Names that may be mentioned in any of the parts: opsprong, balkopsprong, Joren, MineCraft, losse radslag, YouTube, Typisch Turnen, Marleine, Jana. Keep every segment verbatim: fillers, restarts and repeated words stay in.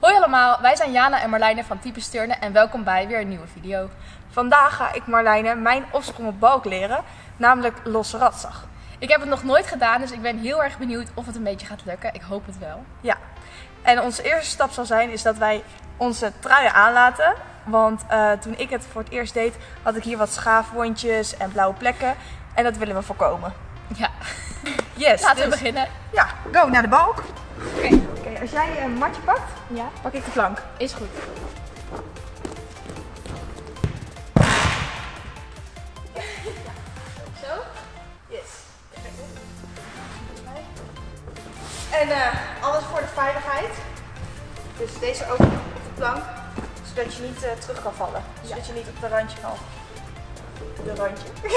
Hoi allemaal, wij zijn Jana en Marleine van Typisch Turnen en welkom bij weer een nieuwe video. Vandaag ga ik Marleine mijn opsprong op balk leren, namelijk losse radzag. Ik heb het nog nooit gedaan, dus ik ben heel erg benieuwd of het een beetje gaat lukken. Ik hoop het wel. Ja, en onze eerste stap zal zijn is dat wij onze truien aanlaten. Want uh, toen ik het voor het eerst deed, had ik hier wat schaafwondjes en blauwe plekken. En dat willen we voorkomen. Ja, yes, laten dus we beginnen. Ja, go naar de balk. Oké, okay. okay, als jij een matje pakt, ja. pak ik de plank. Is goed. Zo? Yes. En uh, alles voor de veiligheid. Dus deze ook op de plank, zodat je niet uh, terug kan vallen. Zodat ja. je niet op de randje valt. De randje. Oké,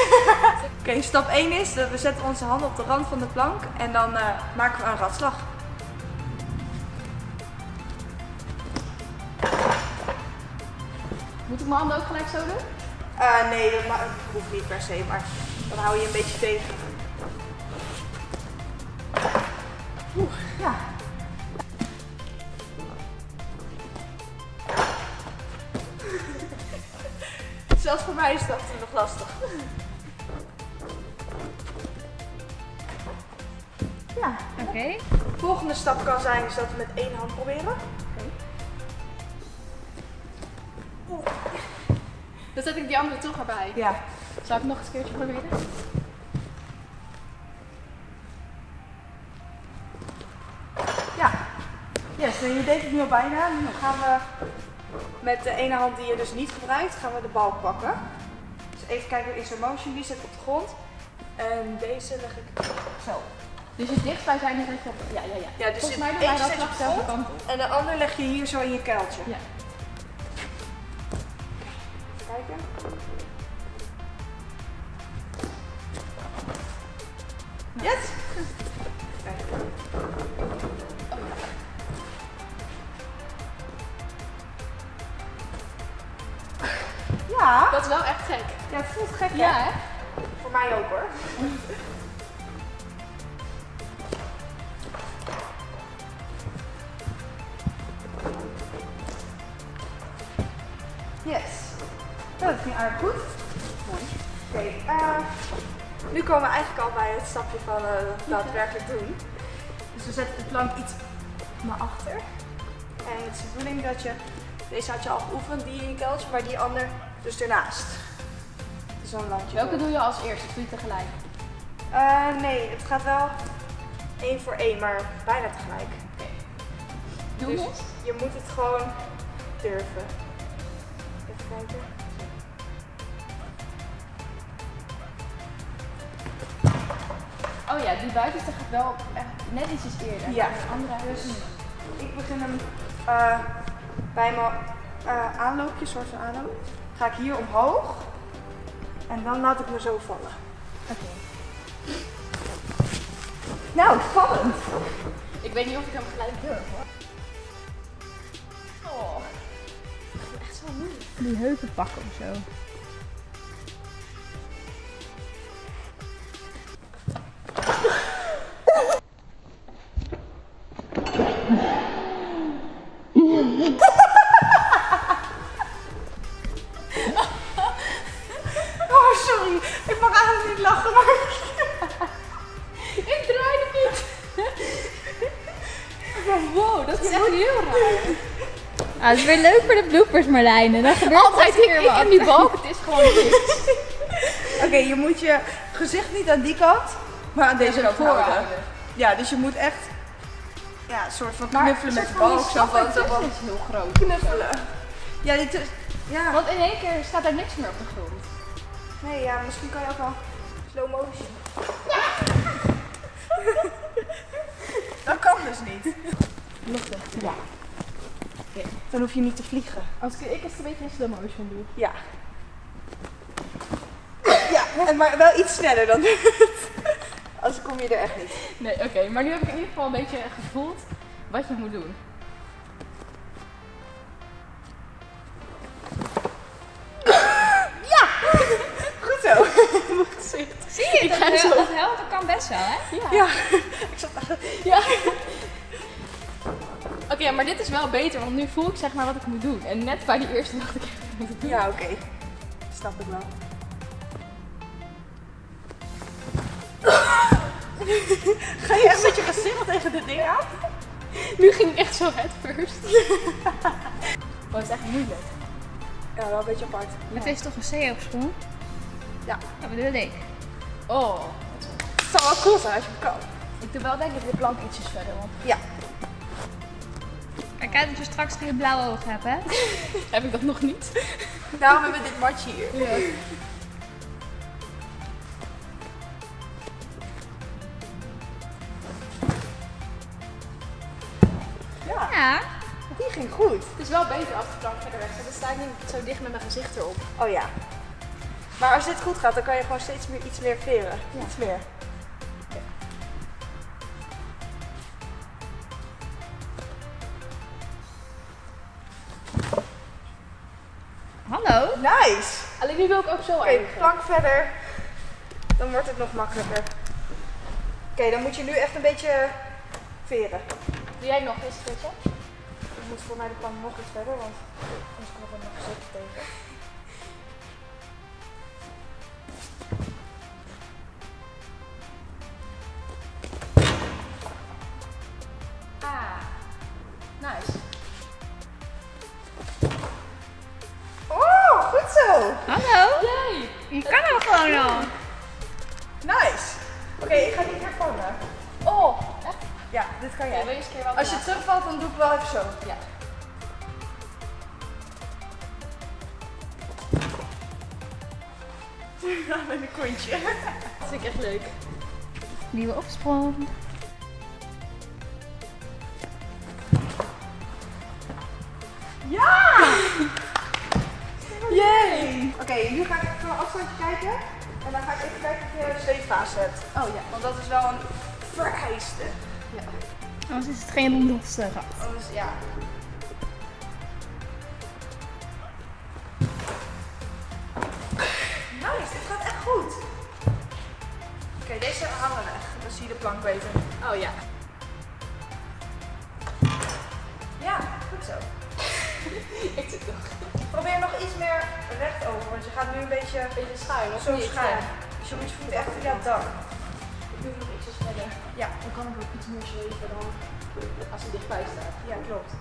okay, stap één is dat we zetten onze handen op de rand van de plank en dan uh, maken we een radslag. Moet ik mijn handen ook gelijk zo doen? Uh, nee, dat hoeft niet per se, maar dan hou je een beetje tegen. Oeh, ja. Zelfs voor mij is dat nog lastig. Ja, oké. Okay. De volgende stap kan zijn is dat we met één hand proberen. Dan zet ik die andere toch erbij. Ja. Zou ik nog eens een keertje proberen? Ja. Yes, en je deed het nu al bijna. Nu gaan we met de ene hand die je dus niet gebruikt, gaan we de bal pakken. Dus even kijken in zo'n motion, die zit op de grond. En deze leg ik zo. Dus je dichtbij zijn en rechtop. Ja, ja, ja. ja dus Volgens mij doe jij dat vlak zelf kant op. En de ander leg je hier zo in je kuiltje. Ja. Kijken. Yes! Ja! Dat is wel echt gek. Ja, het voelt gek, ja, hè? Voor mij ook, hoor. Yes! Ja, dat ging aardig goed. Mooi. Oké, okay, uh, nu komen we eigenlijk al bij het stapje van uh, daadwerkelijk doen. Dus we zetten de plank iets naar achter. En het is de bedoeling dat je, deze had je al geoefend, die in je kuiltje, maar die ander dus ernaast. Dus zo'n landje. Welke door. doe je als eerste? Doe je tegelijk? Uh, nee, het gaat wel één voor één, maar bijna tegelijk. Okay. Doe dus het? Je moet het gewoon durven. Even kijken. Oh ja, die buitenste gaat wel echt net ietsjes eerder. Ja, andere dus ik begin hem uh, bij mijn uh, aanloopje, soort van adem. Ga ik hier omhoog en dan laat ik me zo vallen. Oké. Okay. Nou, vallend! Ik weet niet of ik hem gelijk durf, hoor. Oh, dat is echt zo moeilijk. Die heupen pakken of zo. Oh, sorry. Ik mag eigenlijk niet lachen, maar ik draai het niet. Wow, dat is echt heel raar. Ah, het is weer leuk voor de bloopers, Marleine. Dat gebeurt altijd weer wat. Ik heb die balk, het is gewoon niks. Oké, okay, je moet je gezicht niet aan die kant, maar aan deze kant houden. Ja, dus je moet echt... Ja, een soort van knuffelen met de balk. Zo van, dat is heel groot. Knuffelen. Ja, dit is, ja. Want in één keer staat daar niks meer op de grond. Nee, ja, misschien kan je ook wel slow motion. Ja. Dat kan dus niet. Luchtig. Ja. Okay. Dan hoef je niet te vliegen. Als ik het een beetje in slow motion doe. Ja. Ja, en maar wel iets sneller dan dit. Anders kom je er echt niet. Nee, oké. Okay. Maar nu heb ik in ieder geval een beetje gevoeld wat je moet doen. Ja! Goed zo. Mijn gezicht. Zie je? Ik dat het heel, heel, dat kan best wel, hè? Ja. Ja. Ik zat echt... Ja. Oké, Ja, maar dit is wel beter, want nu voel ik zeg maar wat ik moet doen. En net bij die eerste dacht ik echt moet ik doen. Ja, oké. Okay. Snap ik wel. Ga je echt met je gezicht tegen dit ding aan? Nu ging ik echt zo headfirst. Oh, het is echt moeilijk. Ja, wel een beetje apart. Het is toch een C op schoen? Ja. Ja, dat bedoel ik. Oh. Het zou wel cool zijn als je het kan. Ik doe wel denk ik de plank ietsjes verder. Want... Ja. Kijk uit dat je straks geen blauwe ogen hebt, hè? Heb ik dat nog niet? Daarom hebben we dit matje hier. Ja. Ja, die ging goed. Het is wel beter als de plank verder weg staat. Dan sta ik niet zo dicht met mijn gezicht erop. Oh ja. Maar als dit goed gaat, dan kan je gewoon steeds meer iets meer veren. Ja. Iets meer. Okay. Hallo. Nice. Alleen nu wil ik ook zo okay, eindigen. Oké, plank verder. Dan wordt het nog makkelijker. Oké, okay, dan moet je nu echt een beetje veren. Doe jij nog eens, Tetje? Ik moet voor mij de plank nog iets verder, want anders kan ik er nog zeker tegen. Ah, nice. Oh, goed zo! Hallo! Yay. Je kan hem gewoon al! Nice! Oké, okay, ik ga die weer vangen. Oh, echt? Ja, dit kan jij. Ja, wil je eens keer wel als je terugvalt, dan doe ik wel even zo. Ja. Met een kontje. Dat vind ik echt leuk. Nieuwe opsprong. Ja! Yay! Oké, okay, nu ga ik even een afstandje kijken. En dan ga ik even kijken of je een zweefase hebt. Oh ja. Want dat is wel een vereiste. Ja. Anders is het geen onderste gat. Anders, ja. Nice, dit gaat echt goed. Oké, okay, deze hangen we weg. Dan zie je de plank beter. Oh ja. Ja, goed zo. Ik zit nog. Probeer nog iets meer recht over, want je gaat nu een beetje, een beetje schuin. Zo schuin. Dus je moet je voeten echt in dat dak. Ik doe nog ietsjes verder. Ja, dan kan ik ook iets meer zweven dan als hij dichtbij staat. Ja, klopt.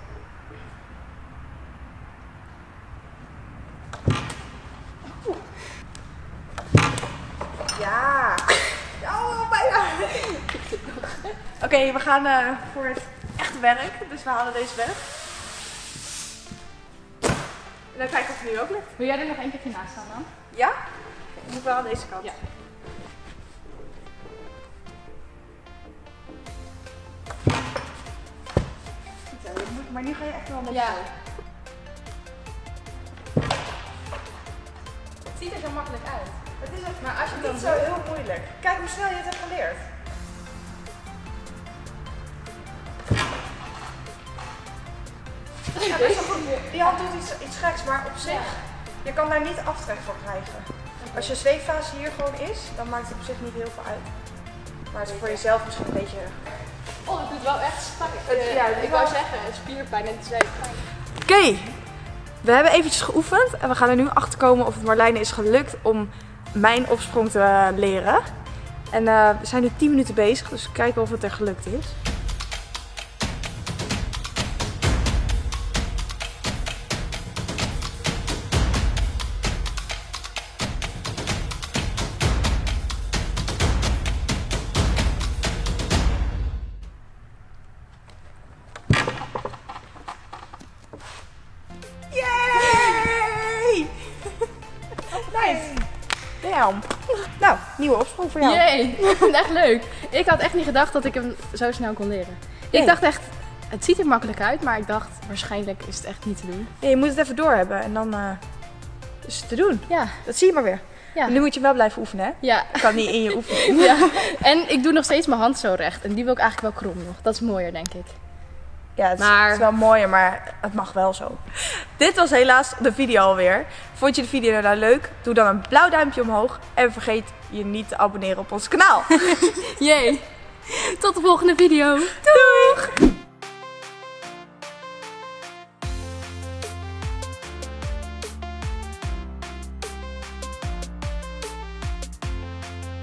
Oeh. Ja! Oh, bijna! Oké, okay, we gaan uh, voor het echte werk, dus we halen deze weg. En dan kijken of het nu ook lukt. Wil jij er nog één keer naast staan dan? Ja? Okay, ik moet wel aan deze kant. Ja. Maar nu ga je echt wel met ja. Het ziet er zo makkelijk uit. Het is echt, maar als je het, het niet zo doet, heel moeilijk. Kijk hoe snel je het hebt geleerd. Ja, best wel goed. Die hand doet iets, iets geks, maar op zich, je kan daar niet aftrek van krijgen. Als je zweeffase hier gewoon is, dan maakt het op zich niet heel veel uit. Maar het is voor jezelf misschien een beetje... Oh, het doet wel echt spijt. Ja, ik wou zeggen, spierpijn en zweetpijn. Oké, okay. We hebben eventjes geoefend en we gaan er nu achter komen of het Marleine is gelukt om mijn opsprong te leren. En uh, we zijn nu tien minuten bezig, dus kijken of het er gelukt is. Nou, nieuwe opsprong voor jou. Jee, ik vind het echt leuk. Ik had echt niet gedacht dat ik hem zo snel kon leren. Nee. Ik dacht echt, het ziet er makkelijk uit, maar ik dacht waarschijnlijk is het echt niet te doen. Ja, je moet het even doorhebben en dan uh, is het te doen. Ja. Dat zie je maar weer. Ja. En nu moet je wel blijven oefenen, hè? Ja. Ik kan niet in je oefenen. Ja. En ik doe nog steeds mijn hand zo recht en die wil ik eigenlijk wel krom nog. Dat is mooier, denk ik. Ja, het is, maar... het is wel mooier, maar het mag wel zo. Dit was helaas de video alweer. Vond je de video nou leuk? Doe dan een blauw duimpje omhoog. En vergeet je niet te abonneren op ons kanaal. Jee. Tot de volgende video. Doeg!